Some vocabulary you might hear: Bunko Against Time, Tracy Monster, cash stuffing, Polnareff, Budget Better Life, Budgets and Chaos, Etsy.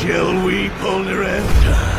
Shall we, Polnareff?